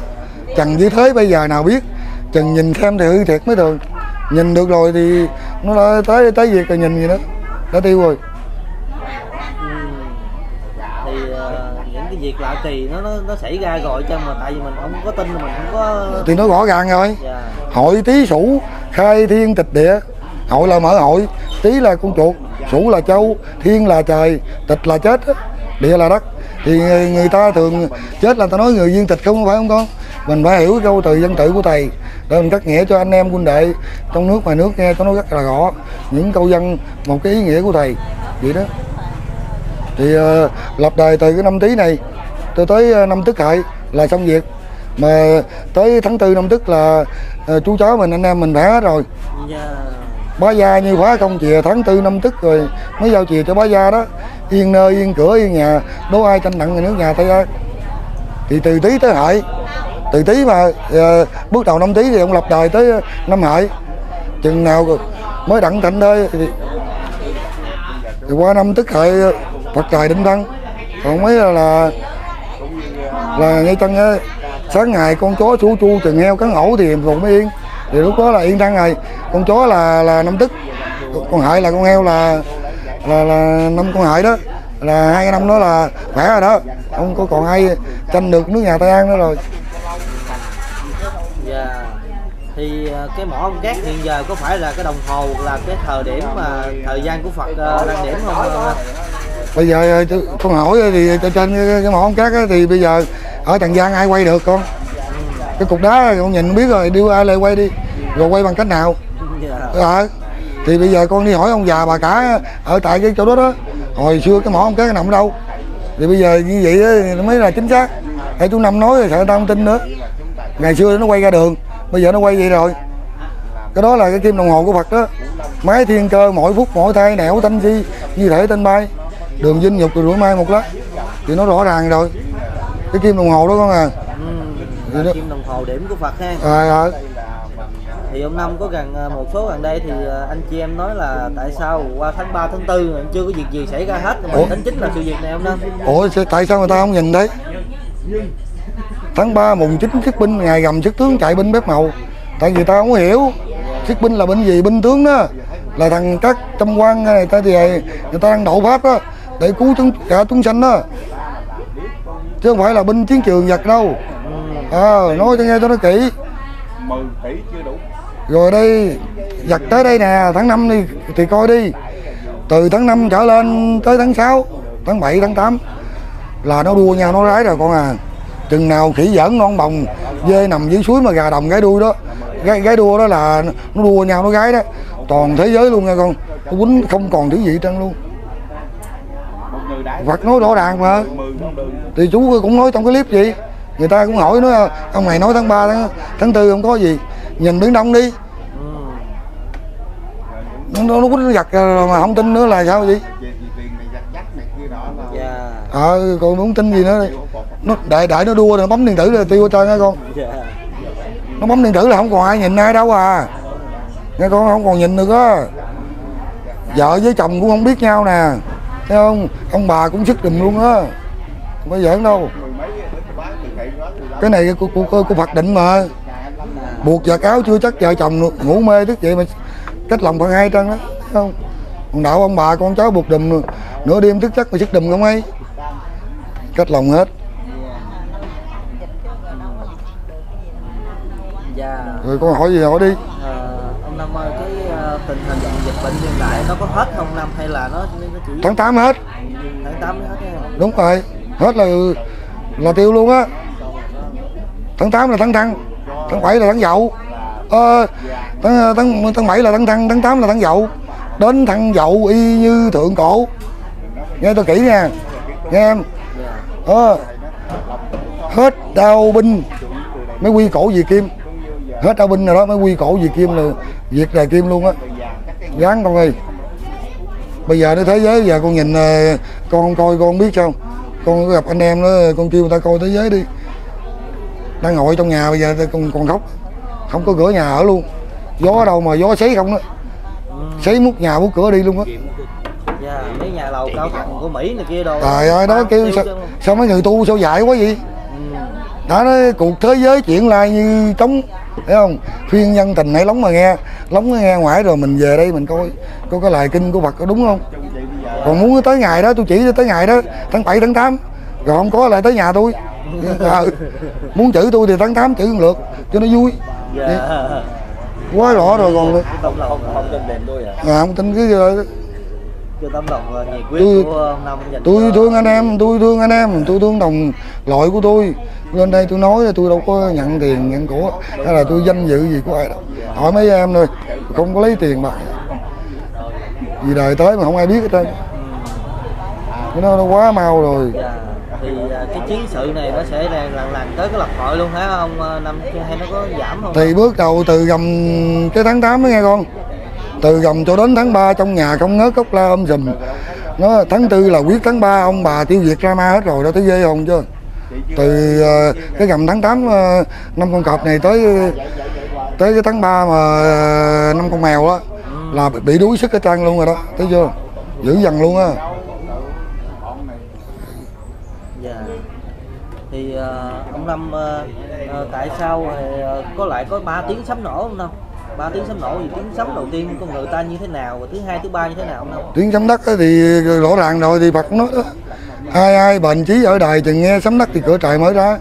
Trần dưới thế bây giờ nào biết, chừng nhìn xem thì hư thiệt mới được. Nhìn được rồi thì nó đã tới việc rồi, nhìn gì nữa đã tiêu rồi. Việc lạ kỳ nó xảy ra rồi chứ, mà tại vì mình không có tin, mình không có thì nó rõ ràng rồi. Yeah. Hội Tý Sửu khai thiên tịch địa, hội là mở hội, Tý là con chuột, Sửu là châu, Thiên là trời, tịch là chết, địa là đất. Thì người ta thường chết là ta nói người viên tịch, không phải không con. Mình phải hiểu câu từ dân tự của thầy để mình cắt nghĩa cho anh em huynh đệ trong nước ngoài nước nghe cho nó rất là rõ những câu dân, một cái ý nghĩa của thầy vậy đó. Thì lập đời từ cái năm Tý này tôi tới năm Tức Hợi là xong việc, mà tới tháng tư năm Tức là chú cháu mình anh em mình đã hết rồi. Bá gia như khóa công chìa tháng tư năm Tức rồi mới giao chìa cho bá gia đó. Yên nơi yên cửa yên nhà, đố ai tranh nặng người nước nhà Tây ai. Thì từ Tý tới Hợi, từ Tý mà bước đầu năm Tý thì ông lập đời tới năm Hợi, chừng nào mới đặng thịnh thôi. Thì qua năm Tức Hợi Phật trời định thân, còn mấy là ngay chân ấy. Sáng ngày con chó sủa chu chừng heo cắn ổ thì rồi mới yên, thì lúc đó là yên thân rồi. Con chó là năm Tức, con Hợi là con heo là năm con Hợi đó, là hai năm đó là khỏe rồi đó, không có còn ai tranh được nước nhà Tây An nữa rồi. Dạ. Thì cái mỏ ông cát hiện giờ có phải là cái đồng hồ là cái thời điểm mà thời gian của Phật đang điểm không? Bây giờ con hỏi thì trên cái mỏ ông cát thì bây giờ ở Trần Giang ai quay được con? Cái cục đá con nhìn biết rồi, đưa ai lại quay đi, rồi quay bằng cách nào? Thì bây giờ con đi hỏi ông già bà cả ở tại cái chỗ đó đó, hồi xưa cái mỏ ông cát nằm đâu? Thì bây giờ như vậy nó mới là chính xác. Thầy chú Năm nói thì sợ tao không tin nữa. Ngày xưa nó quay ra đường, bây giờ nó quay vậy rồi. Cái đó là cái kim đồng hồ của Phật đó. Máy thiên cơ mỗi phút mỗi thay nẻo tanh chi, như thể tên bay. Đường dinh nhục rồi rủi mai một lát thì nó rõ ràng rồi, cái kim đồng hồ đó con à. Ừ, kim đồng hồ điểm của Phật ha. Thì ông Năm có gần một số gần đây thì anh chị em nói là tại sao qua tháng 3 tháng 4 mà chưa có việc gì xảy ra hết, mà tính chính là sự việc này ông Năm. Ủa tại sao người ta không nhìn đấy? Tháng 3 mùng 9 xuất binh, ngày gầm xuất tướng chạy binh bếp màu. Tại vì ta không hiểu xuất binh là binh gì, binh tướng đó là thằng các trăm quan này ta thì người ta đang đậu pháp đó, để cứu cả chúng sanh đó, chứ không phải là binh chiến trường giặc đâu. Nói cho nghe cho nó kỹ. Rồi đây giặc tới đây nè, tháng 5 đi thì coi đi, từ tháng 5 trở lên tới tháng 6 tháng 7 tháng 8 là nó đua nhau nó rái rồi con à. Chừng nào khỉ giỡn non bồng, dê nằm dưới suối mà gà đồng gái đuôi đó, gái đua đó là nó đua nhau nó gái đó, toàn thế giới luôn nha con. Nó quýnh không còn thứ gì trơn luôn. Phật nói rõ ràng mà. Thì chú cũng nói trong cái clip gì, người ta cũng hỏi nó, ông này nói tháng 3 tháng 4 không có gì, nhìn Biển Đông đi. Nó quýnh giặt mà không tin nữa là sao vậy? Còn muốn tin gì nữa đây. Nó đại nó đua rồi, nó bấm điện tử là tiêu cho nghe con. Nó bấm điện tử là không còn ai nhìn ai đâu à, nghe con, không còn nhìn được á. Vợ với chồng cũng không biết nhau nè, thấy không? Ông bà cũng sức đùm luôn á, không có giỡn đâu. Cái này của Phật định mà. Buộc vợ cáo chưa chắc vợ chồng ngủ mê tức vậy, mà cách lòng Phật hai trân đó, thấy không? Còn đạo ông bà con cháu buộc đùm nửa đêm thức chắc mà sức đùm không ấy, cách lòng hết. Rồi con hỏi gì hỏi đi. Ông Năm ơi, cái tình hình dịch bệnh hiện tại nó có hết không Năm, hay là nó chỉ... Tháng 8 hết. Tháng 8 hết nha. Đúng rồi, hết là tiêu luôn á. Tháng 8 là tháng Trăng, tháng 7 là tháng Dậu, tháng 7 là tháng 8 là tháng Dậu. Đến tháng Dậu y như thượng cổ. Nghe tôi kỹ nha. Nghe em. Hết đao binh mới quy cổ về kim. Hết đao binh rồi đó mới quy cổ về kim, là diệt đài kim luôn á. Gán con ơi. Bây giờ nó thế giới, giờ con nhìn, con coi con biết không? Con gặp anh em đó, con kêu người ta coi thế giới đi. Đang ngồi trong nhà bây giờ con khóc. Không có cửa nhà ở luôn. Gió đâu mà gió sấy không đó. Sấy mút nhà mút cửa đi luôn á. Mấy nhà lầu cao tầng của Mỹ này kia đồ. Trời ơi đó kêu sao mấy người tu sao dại quá vậy? Đã nói cuộc thế giới chuyện lai như trống, thấy không? Khuyên nhân tình hãy lóng mà nghe, lóng nghe ngoài rồi mình về đây mình coi cái lời kinh của Phật có đúng không? Còn muốn tới ngày đó, tôi chỉ tới ngày đó, tháng 7, tháng 8, rồi không có lại tới nhà tôi. Muốn chữ tôi thì tháng 8 chữ một lượt, cho nó vui. Quá rõ rồi còn... Tổng là không tin đền tôi à? Không tin cái gì đó. Tôi thương anh em, tôi thương đồng loại của tôi. Lên đây tôi nói tôi đâu có nhận tiền, nhận của, hay là tôi danh dự gì của ai đâu. Hỏi mấy em thôi, không có lấy tiền bạc. Vì đời tới mà không ai biết hết trơn. Nó quá mau rồi. Thì cái chiến sự này nó sẽ lần tới cái lập hội luôn hả ông Năm, hay nó có giảm không? Thì bước đầu từ gầm cái tháng 8 đó nghe con. Từ gầm cho đến tháng 3 trong nhà không ngớt cốc la dùm. Nó tháng 4 là quyết, tháng 3 ông bà tiêu diệt drama hết rồi, đó tới dê hồn chưa? Từ cái gầm tháng 8 năm con cọp này tới cái tháng 3 mà năm con mèo đó là bị đuối sức cái trang luôn rồi đó, thấy chưa? Dữ dằn luôn á. Thì ông Năm tại sao có lại có 3 tiếng sấm nổ không Năm? 3 tiếng sấm nổ gì, tiếng sấm đầu tiên con người ta như thế nào, và thứ hai thứ ba như thế nào không Năm? Tiếng sấm đất thì rõ ràng rồi, thì Phật nói đó. Ai bền chí ở đời chừng nghe sấm đất thì cửa trời mới ra.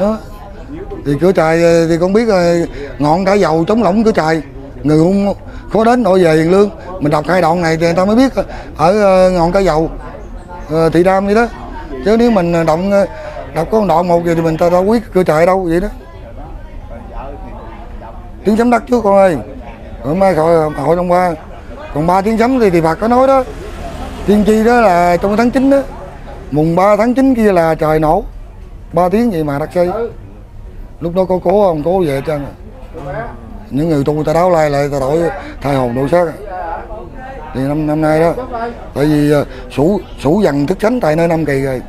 Đó. Thì cửa trời thì con biết rồi, ngọn đã dầu chống lỏng cửa trời. Người hung khó đến nội về Hiền Lương. Mình đọc hai đoạn này thì người ta mới biết ở ngọn cá dầu Thị Đam vậy đó. Chứ nếu mình đọc có đoạn một gì thì mình ta đâu biết cửa trời đâu vậy đó. Tiếng sấm đất chứ con ơi. Hôm nay hội hôm qua còn 3 tiếng sấm thì Phật có nói đó. Tiên tri đó là trong tháng 9 đó. Mùng 3 tháng 9 kia là trời nổ 3 tiếng vậy mà đất xây. Lúc đó có cố không? Cố về chân. Những người tu người ta đáo lai lại ta đổi thay hồn đổi xác. Thì năm nay đó, tại vì Sửu Dần thức Sánh tại nơi năm kỳ rồi.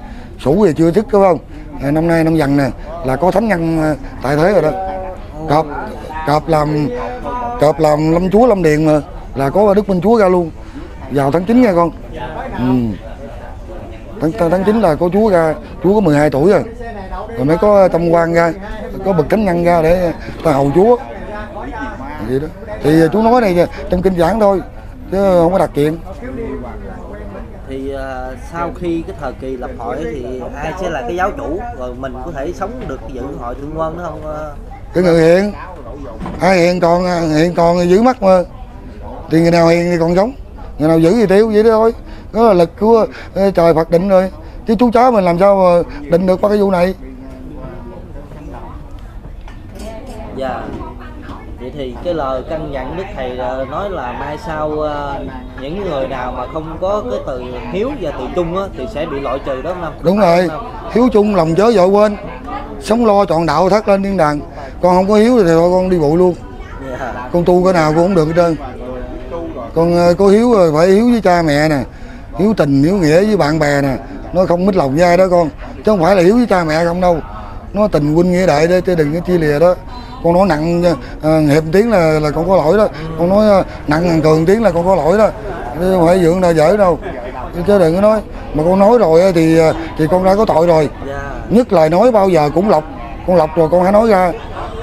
Sửu thì chưa thức đúng không? À, năm nay năm Dần nè là có thánh nhân tại thế rồi đó. Cọp làm Lâm Chúa Lâm Điện mà là có Đức Minh Chúa ra luôn. Vào tháng 9 nha con. Tháng 9 là có Chúa ra, Chúa có 12 tuổi rồi. Rồi mới có Tâm Quan ra, có bậc thánh nhân ra để ta hầu Chúa. Vậy đó. Thì chú nói này trong kinh giảng thôi chứ không có đặc chuyện. Thì sau khi cái thời kỳ lập hội thì ai sẽ là cái giáo chủ, rồi mình có thể sống được dự hội Thượng Quân nữa không? Cái người hiện ai hiện còn giữ mắt mà, thì người nào hiện thì còn sống, người nào giữ thì tiêu vậy đó thôi. Đó là lực của trời Phật định rồi, chứ chú cháu mình làm sao mà định được qua cái vụ này. Dạ. Vậy thì cái lời căn dặn Đức Thầy nói là mai sau những người nào mà không có cái từ hiếu và từ chung á, thì sẽ bị loại trừ đó không? Đúng rồi, hiếu chung lòng chớ vội quên, sống lo trọn đạo thắt lên thiên đàng. Con không có hiếu thì thôi con đi bụi luôn. Con tu cái nào con cũng được hết trơn. Con có hiếu rồi phải hiếu với cha mẹ nè, hiếu tình, hiếu nghĩa với bạn bè nè. Nó không mít lòng với ai đó con, chứ không phải là hiếu với cha mẹ không đâu. Nó tình huynh nghĩa đệ đó chứ đừng có chia lìa đó. Con nói nặng hiệp tiếng là con có lỗi đó. Con nói nặng ngàn cường tiếng là con có lỗi đó. Chứ không phải dưỡng nào dở đâu. Chứ đừng có nói. Mà con nói rồi thì con đã có tội rồi. Nhất lời nói bao giờ cũng lọc. Con lọc rồi con hãy nói ra.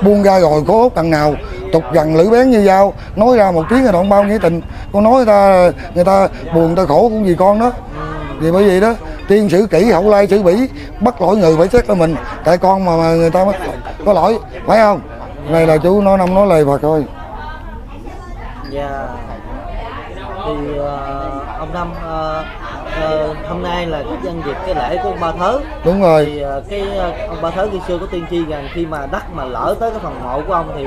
Buông ra rồi có hốt đằng nào. Tục gần lưỡi bén như dao. Nói ra một tiếng là đoạn bao nghĩa tình. Con nói người ta buồn người ta khổ cũng vì con đó. Vì bởi vậy đó. Tiên xử kỹ hậu lai xử bỉ. Bắt lỗi người phải xét cho mình. Tại con mà người ta mới có lỗi. Phải không? Này là chú nói Năm nói lời Phật thôi. Dạ. Thì ông Năm hôm nay là cái nhân dịp cái lễ của ông Ba Thớ. Đúng rồi. Thì cái ông Ba Thớ khi xưa có tiên tri rằng khi mà đất mà lỡ tới cái phần mộ của ông thì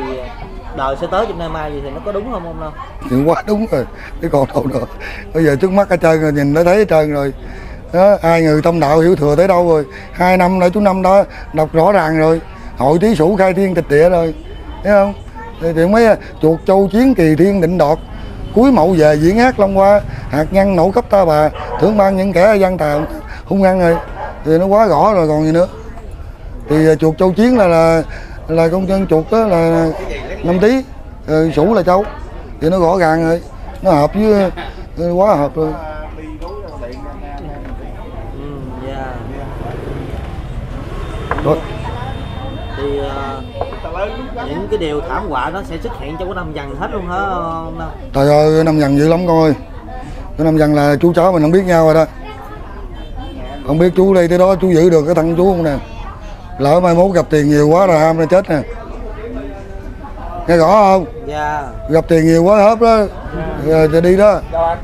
đời sẽ tới trong nay mai gì, thì nó có đúng không ông Năm? Chuyện quá đúng rồi, cái còn đâu được. Bây giờ trước mắt hết trơn rồi, nhìn nó thấy hết trơn rồi. Đó, ai người tông đạo hiểu thừa tới đâu rồi. 2 năm nữa chú Năm đó đọc rõ ràng rồi. Hội thí sủ khai thiên tịch địa rồi, thấy không? Thì mấy chuột châu chiến kỳ thiên định đọt. Cuối mậu về diễn hát long qua, hạt nhân nổ cấp ta bà, thưởng ban những kẻ gian tà hung hăng rồi. Thì nó quá rõ rồi còn gì nữa. Thì chuột châu chiến là con chân chuột đó là năm tí, sủ là châu. Thì nó rõ ràng rồi, nó hợp với, quá hợp rồi. Rồi. Thì những cái điều thảm họa nó sẽ xuất hiện trong cái năm dần hết luôn hả ông Năm? Trời ơi, năm dần dữ lắm con ơi. Cái năm dần là chú cháu mình không biết nhau rồi đó. Không biết chú đây tới đó chú giữ được cái thằng chú không nè. Lỡ mai mốt gặp tiền nhiều quá rồi ham ra chết nè. Nghe rõ không? Dạ. Gặp tiền nhiều quá hớp đó. Rồi thì đi đó. Rồi.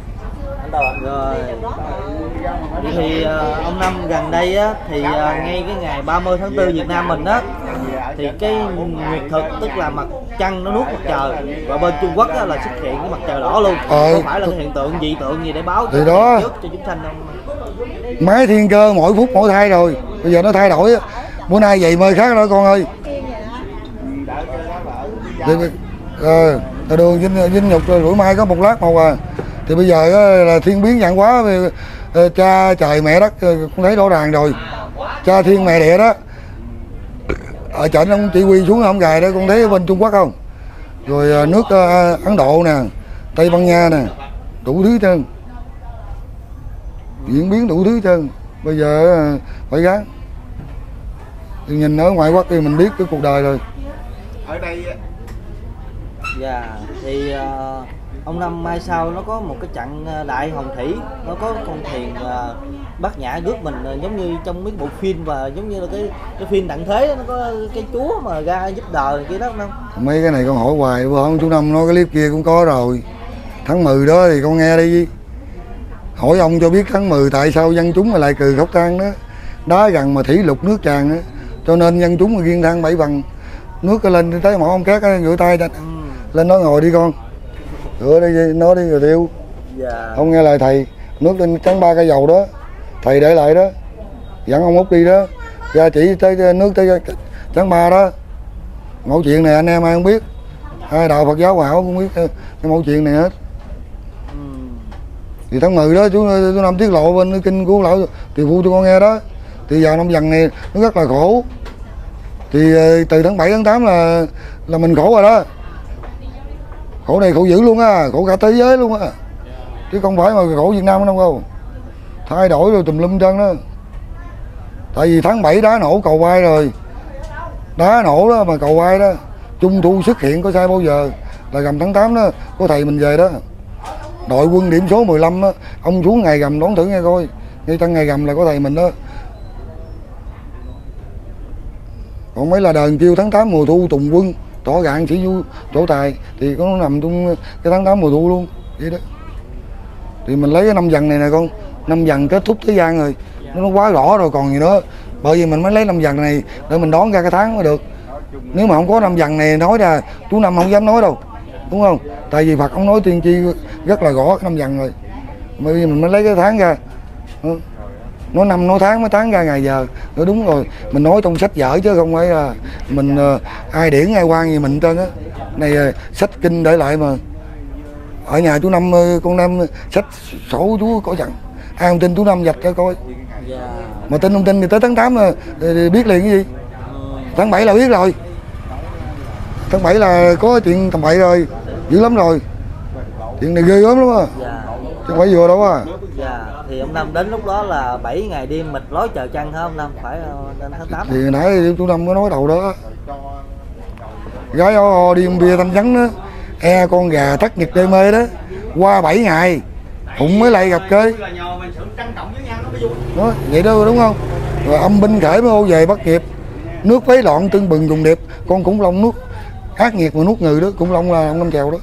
Thì ông Năm gần đây á, thì ngay cái ngày 30 tháng 4 Việt Nam mình á, thì cái nguyệt thực tức là mặt trăng nó nuốt mặt trời, và bên Trung Quốc á, là xuất hiện cái mặt trời đỏ luôn. Không phải là cái hiện tượng dị tượng gì để báo thì đó trước cho chúng sanh không? Máy thiên cơ mỗi phút mỗi thay rồi, bây giờ nó thay đổi á. Bữa nay vậy mời khác rồi con ơi. Đường dinh nhục rủi mai có một lát một à. Thì bây giờ là thiên biến dạng quá, cha trời mẹ đất cũng thấy rõ ràng rồi. Cha thiên mẹ địa đó, ở trển ông chỉ huy xuống ông gài đó, con thấy bên Trung Quốc không? Rồi nước Ấn Độ nè, Tây Ban Nha nè, đủ thứ trơn. Diễn biến đủ thứ trơn, bây giờ phải gắng. Nhìn ở ngoại quốc thì mình biết cái cuộc đời rồi. Ở đây dạ, thì ông Năm mai sau nó có một cái trận đại hồng thủy, nó có con thuyền Bát Nhã rước mình giống như trong mấy bộ phim, và giống như là cái phim Đặng Thế đó, nó có cái chúa mà ra giúp đời kia đó không? Mấy cái này con hỏi hoài không, chú Năm nói cái clip kia cũng có rồi. Tháng 10 đó thì con nghe đi. Hỏi ông cho biết tháng 10 tại sao dân chúng mà lại cười khóc than đó. Đá gần mà thủy lục nước tràn đó. Cho nên dân chúng mà riêng than bảy bằng. Nước lên tới mỏ ông cát rửa tay đó. Lên nói ngồi đi con. Rửa đi, nó đi rồi tiêu. Dạ. Ông nghe lời thầy, nước lên trắng 3 cây dầu đó. Thầy để lại đó. Dẫn ông Út đi đó. Ra chỉ tới nước tới trắng 3 đó. Mẫu chuyện này anh em ai không biết. Ai đạo Phật Giáo Hòa Hảo cũng biết cái mẫu chuyện này hết. Thì tháng 10 đó chú Năm tiết lộ bên kinh của lão thì phụ cho con nghe đó. Thì vào năm dần này nó rất là khổ. Thì từ tháng 7 tháng 8 là mình khổ rồi đó. Khổ này khổ dữ luôn á, khổ cả thế giới luôn á. Chứ không phải mà khổ Việt Nam đâu không. Thay đổi rồi tùm lum chân đó. Tại vì tháng 7 đá nổ cầu vai rồi. Đá nổ đó mà cầu vai đó. Trung thu xuất hiện có sai bao giờ. Là gầm tháng 8 đó, có thầy mình về đó. Đội quân điểm số 15 đó, ông xuống ngày gầm đón thử nghe coi. Ngay tăng ngày gầm là có thầy mình đó. Còn mấy là đờn kêu tháng 8 mùa thu tùng quân. Tỏ gạn chỉ vô chỗ tài thì nó nằm trong cái tháng 8 mùa thu luôn vậy đó. Thì mình lấy cái năm dần này nè con, năm dần kết thúc thế gian rồi, nó quá rõ rồi còn gì nữa. Bởi vì mình mới lấy năm dần này để mình đón ra cái tháng mới được. Nếu mà không có năm dần này nói ra chú Năm không dám nói đâu, đúng không? Tại vì Phật ông nói tiên tri rất là rõ cái năm dần rồi. Bởi vì mình mới lấy cái tháng ra, nó năm nó tháng mới tán ra ngày giờ nó đúng rồi. Mình nói trong sách vở chứ không phải là mình ai điển ai quan gì mình tên á. Này sách kinh để lại mà. Ở nhà chú Năm con Năm sách sổ chú có dặn. Ai không tin chú Năm dạch cho coi. Mà tin không tin thì tới tháng 8 thì biết liền cái gì. Tháng 7 là biết rồi. Tháng 7 là có chuyện tầm bậy rồi. Dữ lắm rồi. Chuyện này ghê gớm lắm á. Chứ không phải vừa đâu á. Dạ, thì ông Năm đến lúc đó là 7 ngày đêm mịt lối chờ trăng hả ông Năm? Phải đến tháng 8. Thì nãy chú Năm có nói đầu đó. Gái o đi bia tâm trắng đó. E con gà thất nhật đê mê đó. Qua 7 ngày Phụng mới lại gặp cây. Đó, vậy đó đúng không? Rồi âm binh khởi mới ô về bắt kịp. Nước phấy loạn tương bừng dùng điệp. Con khủng long nuốt. Ác nghiệt mà nuốt người đó. Khủng long là ông Năm chèo đó.